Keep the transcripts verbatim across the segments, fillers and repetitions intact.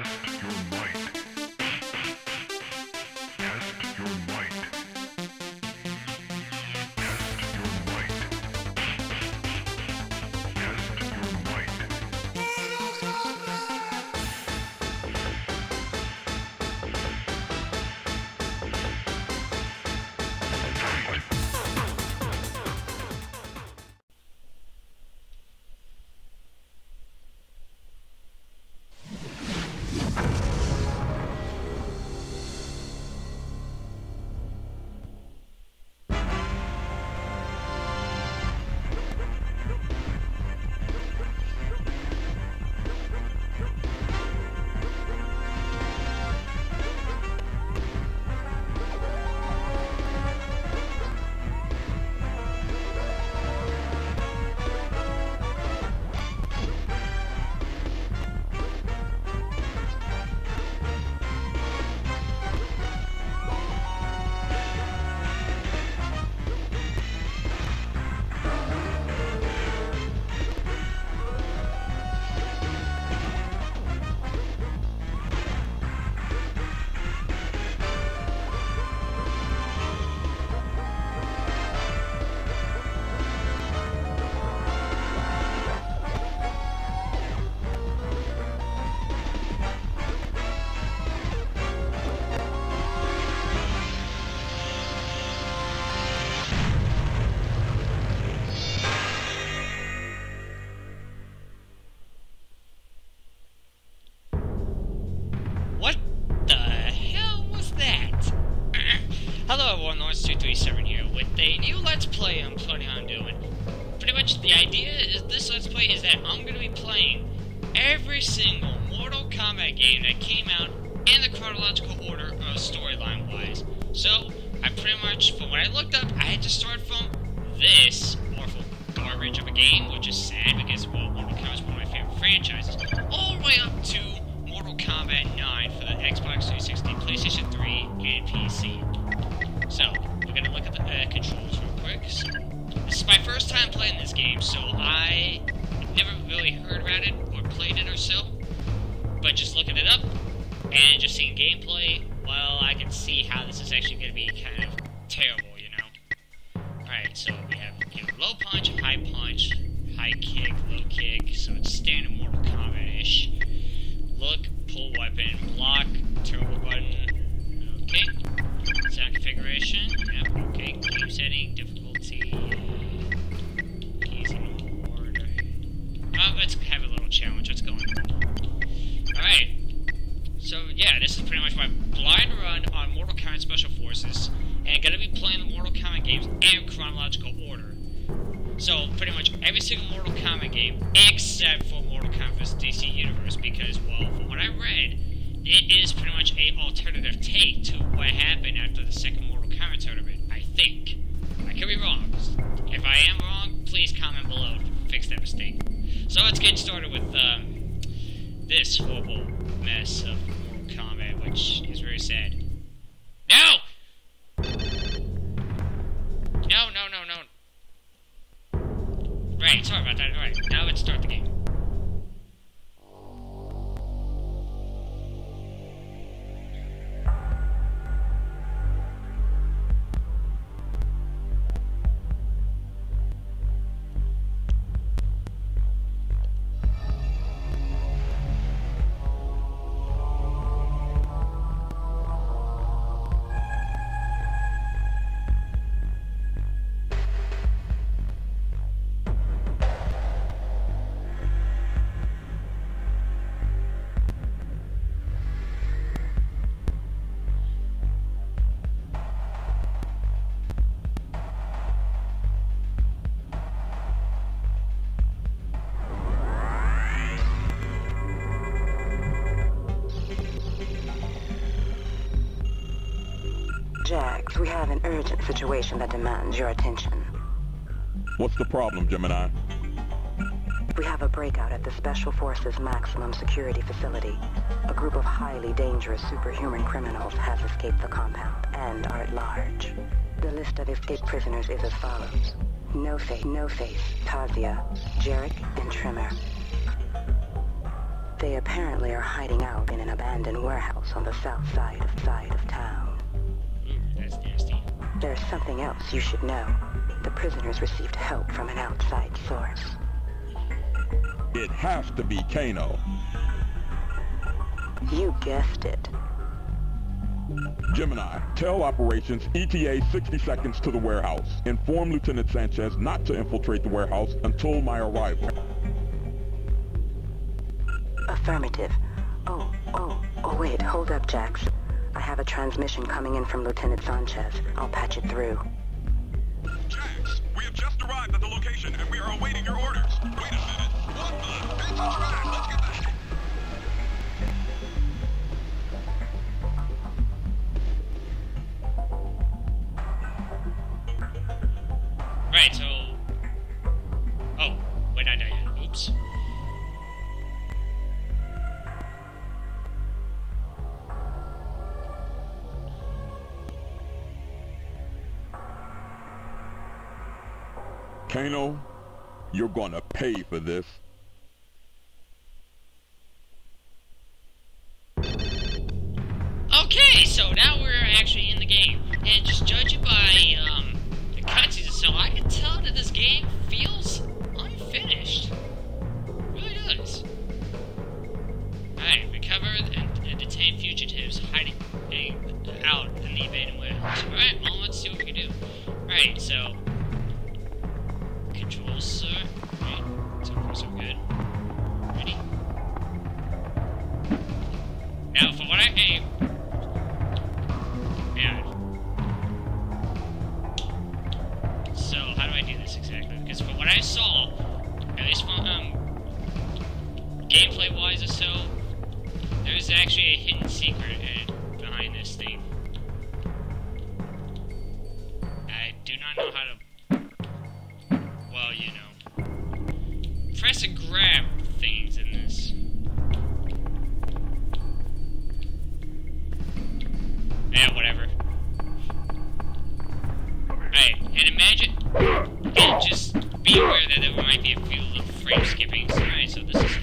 Test your might. Test your might. Test your might. Test your might. two three seven here with a new Let's Play I'm planning on doing. Pretty much the idea is this Let's Play is that I'm going to be playing every single Mortal Kombat game that came out in the chronological order of storyline wise. So, I pretty much, from what I looked up, I had to start from this awful garbage of a game, which is sad because, well, Mortal Kombat is one of my favorite franchises, all the way up to Mortal Kombat nine for the Xbox three sixty, PlayStation three, and P C. So, we're gonna look at the uh, controls real quick. So, this is my first time playing this game, so I never really heard about it or played it or so. But just looking it up and just seeing gameplay, well, I can see how this is actually gonna be kind of terrible, you know? Alright, so we have you know, low punch, high punch, high kick, low kick, so it's standard Mortal Kombat-ish. Look, pull weapon, block, turbo button, okay. Sound configuration, yep, okay, game setting, difficulty, keys and board. Well, let's have a little challenge, let's go on. Alright, so yeah, this is pretty much my blind run on Mortal Kombat Special Forces, and I'm gonna be playing the Mortal Kombat games in chronological order. So, pretty much every single Mortal Kombat game, except for Mortal Kombat's D C Universe, because, well, from what I read, it is pretty much an alternative take to what happened after the second Mortal Kombat tournament, I think. I could be wrong. If I am wrong, please comment below to fix that mistake. So let's get started with um, this horrible mess of Mortal Kombat, which is very sad. No! No, no, no, no. Right, sorry about that. Alright, now let's start the game. Jax, we have an urgent situation that demands your attention. What's the problem, Gemini? We have a breakout at the Special Forces Maximum Security Facility. A group of highly dangerous superhuman criminals has escaped the compound and are at large. The list of escaped prisoners is as follows. No-Face, No-Face, Tazia, Jarek, and Tremor. They apparently are hiding out in an abandoned warehouse on the south side of side of town. Mm, that's nasty. There's something else you should know. The prisoners received help from an outside source. It has to be Kano. You guessed it. Gemini, tell operations E T A sixty seconds to the warehouse. Inform Lieutenant Sanchez not to infiltrate the warehouse until my arrival. Affirmative. Oh, oh, oh wait, hold up, Jax. I have a transmission coming in from Lieutenant Sanchez. I'll patch it through. Jax, we have just arrived at the location and we are awaiting your orders. Wait a minute. What the? It's a trap! Let's get this. Right, so... Oh, wait, I died. Oops. Kano, you're gonna pay for this. Okay, so now we're actually in the game. And just judging by um, the cutscenes and so, I can tell that this game feels unfinished. It really does. Alright, recover and, and detain fugitives hiding out in the abandoned warehouse. Alright, well, let's see what we can do. Alright, so... Controls, sir. Alright, so far so good. Ready? Now, for what I aim. Man. So, how do I do this exactly? Because from what I saw, at least from um, gameplay wise or so, there's actually a hidden secret behind this thing. I do not know how to. Well, you know. Press and grab things in this. Eh, whatever. Alright, and imagine... And just be aware that there might be a few little frame skippings. Alright, so this is...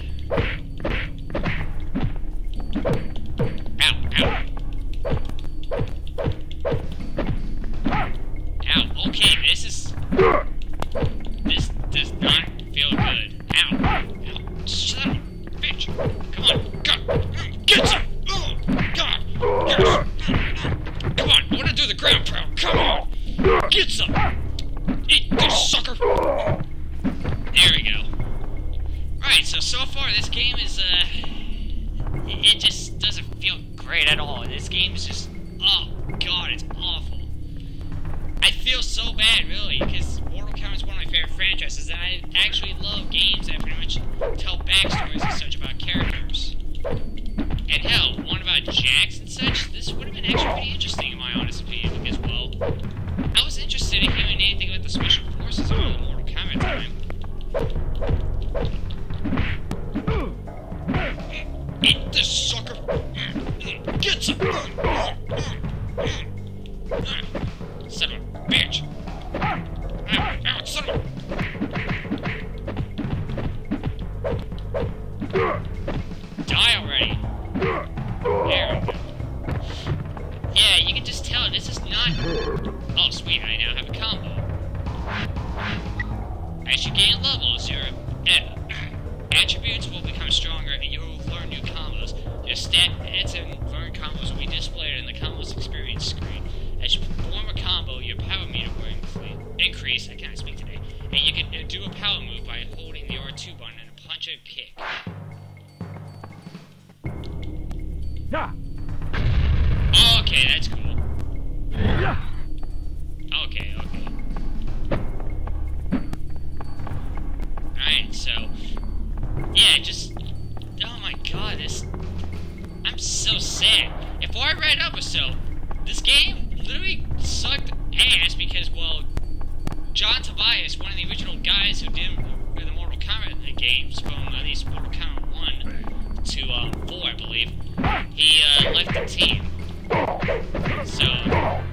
John Tobias, one of the original guys who did the Mortal Kombat games from at least Mortal Kombat one to uh, four, I believe, he uh, left the team. So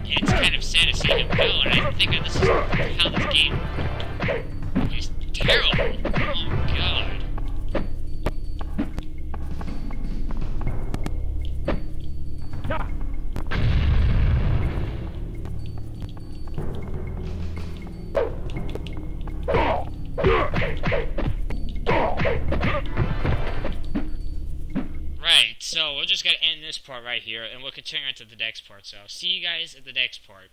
it's kind of sad to see him go, and I think that this is how this game is terrible. Oh god. So we're just going to end this part right here, and we'll continue on to the next part. So see you guys at the next part.